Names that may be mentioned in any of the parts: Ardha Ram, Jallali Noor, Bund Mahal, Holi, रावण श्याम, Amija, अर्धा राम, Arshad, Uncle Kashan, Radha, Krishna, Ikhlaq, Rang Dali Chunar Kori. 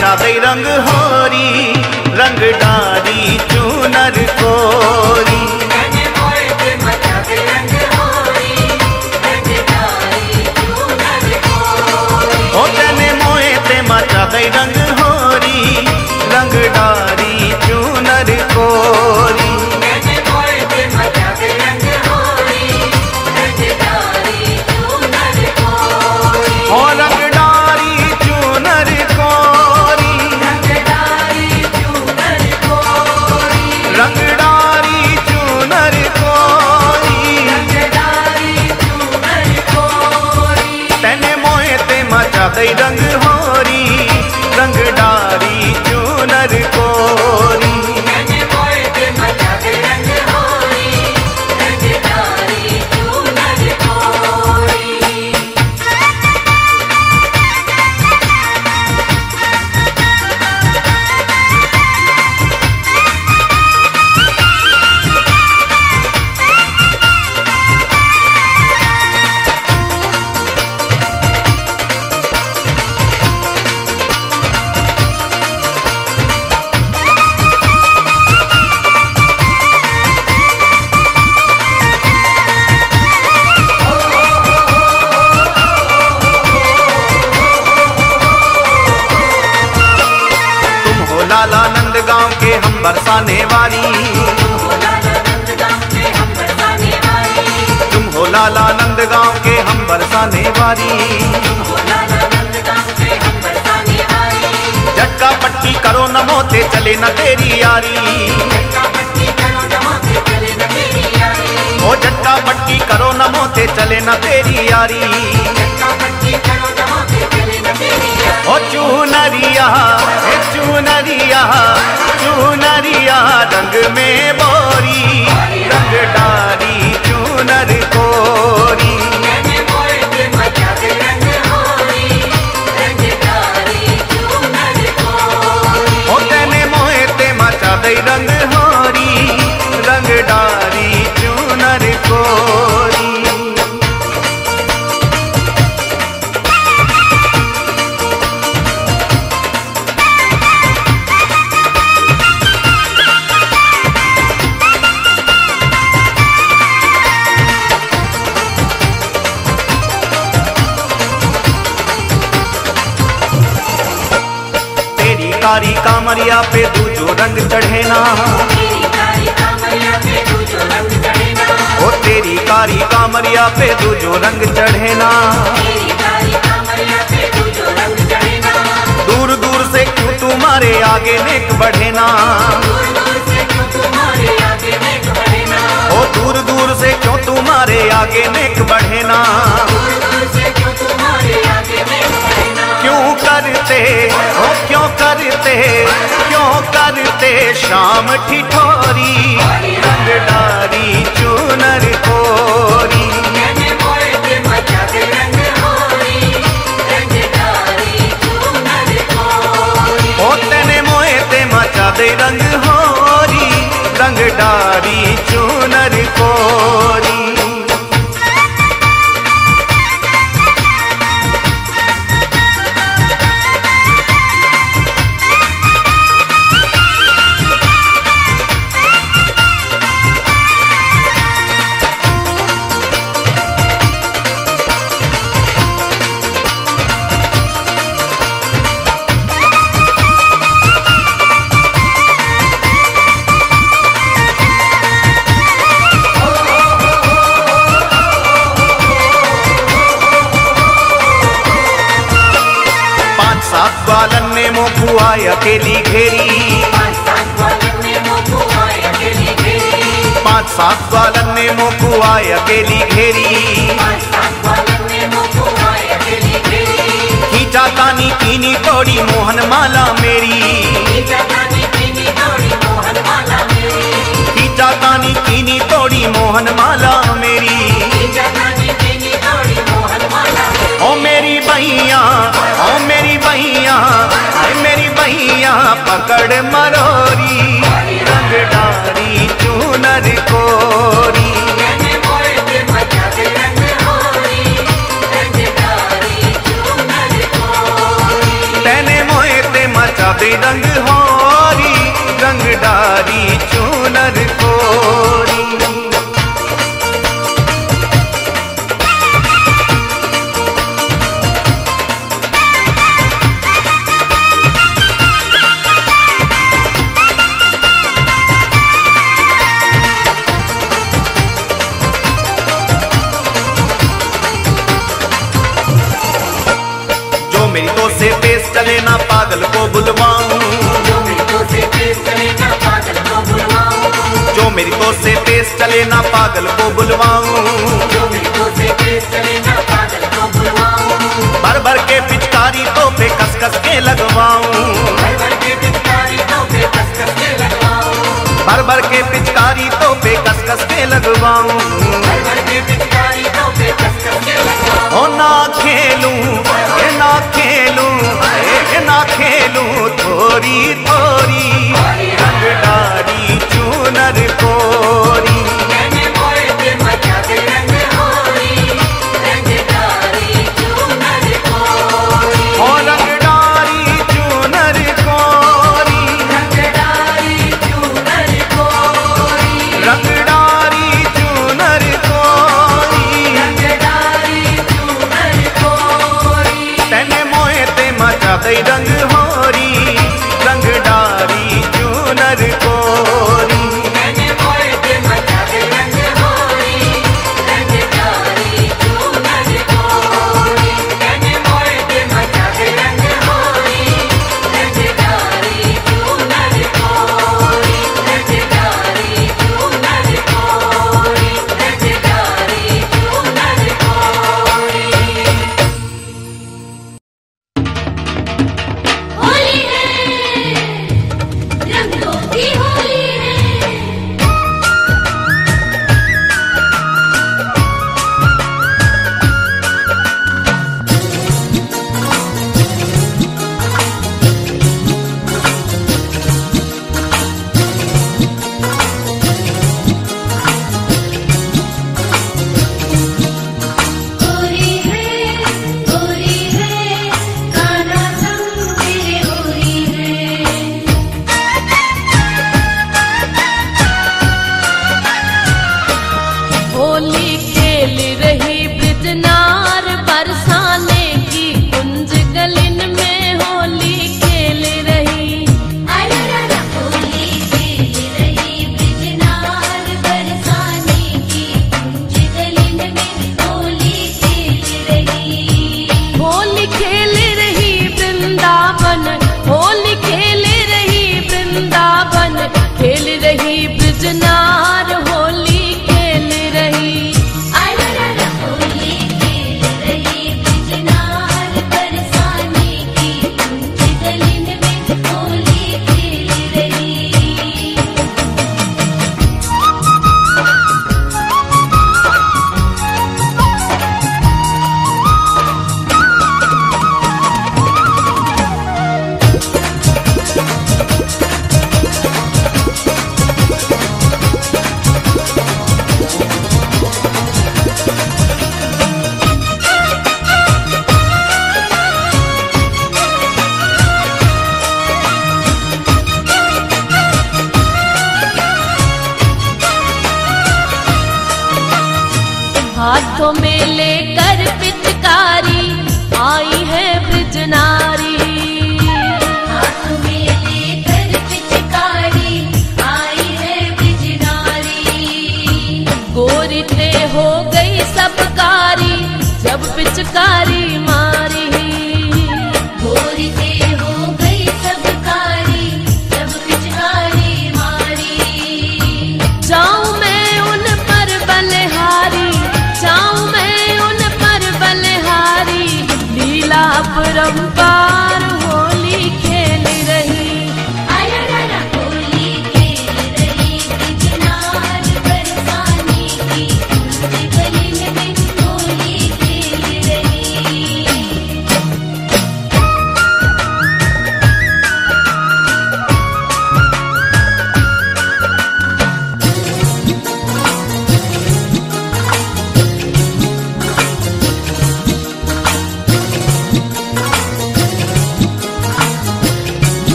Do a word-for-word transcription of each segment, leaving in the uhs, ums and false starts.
बसादै रंग होरी, रंग डाली चुनर कोरी। ओ तने मोए ते मचादै रंग होरी, रंग डाली चुनर कोरी। मचादै रंग होरी, रंग डाली चुनर कोरी। बरसाने वाली तुम हो लाला नंद गांव के हम बरसाने वाली, तुम हो लाला नंद गांव के हम बरसाने वाली, तुम हो लाला नंद गांव के हम बरसाने वाली। झटका पट्टी करो न मोते चले न तेरी यारी, झटका पट्टी करो न मोते चले न तेरी यारी। ओ झटका पट्टी करो न मोते चले न तेरी यारी, झटका पट्टी करो न मोते चले न तेरी यारी। ओ चुनरिया हे चुनरिया चुनरिया रंग में बोरी, रंग डाली चुनर कोरी। ओ तने मोए ते मचादै रंग होरी, रंग डाली चुनर कोरी। कारी कामरिया पे दूजो रंग चढ़े ना, ओ तेरी कारी कामरिया पे दूजो रंग चढ़े ना। दूर दूर से क्यों तुम्हारे आगे नेक बढ़े ना, ओ दूर दूर से क्यों तुम्हारे आगे नेक बढ़े ना। क्यों करते हो क्यों करते क्यों करते शाम ठिठोरी, रंग डाली चुनर कोरी। ओ तने मोए ते मचादै रंग होरी, रंग डाली चुनर कोरी। अकेली घेरी पाँच सात वालन ने मोकुआ अकेली घेरी, खींचा तानी कीनी कोड़ी मोहन माला मेरी, खींचा तानी कीनी कोड़ी मोहन माला मेरी। ओ मेरी बहिया ओ मेरी बहिया मेरी बहिया पकड़ मरोरी, रंग डाली चुनर कोरी। तने मोए ते रंग होरी रंग डाली चुनर कोरी। से पेश चले ना पागल को बुलवाऊं, जो मेरी तो से पेश चले ना पागल को बुलवाऊं, जो मेरी तो से पेश चले ना पागल को बुलवाऊं, जो मेरी तो से पेश चले ना पागल को बुलवाऊं, भर भर के पिचकारी तो पे कस कस के लगवाऊं, भर भर के पिचकारी तो पे कस कस के लगवाऊं, भर भर के पिचकारी तो पे कस कस के लगवाऊं, भर भर के पिचकारी तो पे कस कस के लगवाऊं। ओ ना खेलूं ना खेलूं ए ना खेलूं थोरी थोरी रंग डाली चुनर कोरी। रंग होरी रंग डाली चुनर कोरी।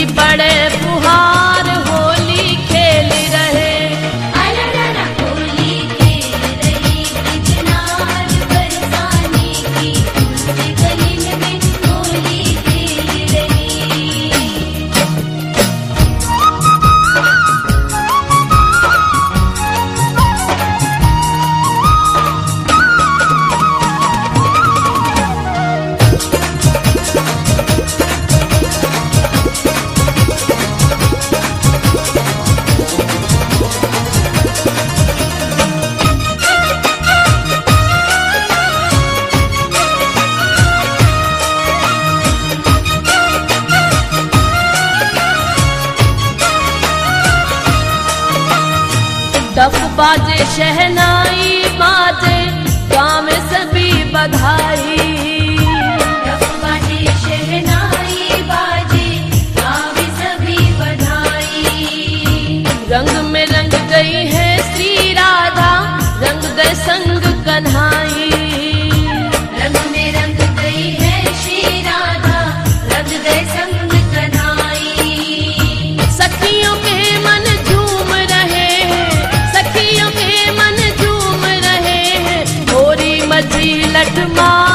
की बड़े फुहार होली खेल रहे। बाजे शहनाई बाजे गाँव में सभी बधाई। बाजे शहनाई बाजे गाँव में सभी बधाई। रंग में रंग गई है श्री राधा रंग गए संग कन्हाई। रंग में रंग गई है श्री राधा रंग गए संग कन्हाई। सखियों के मन लट मार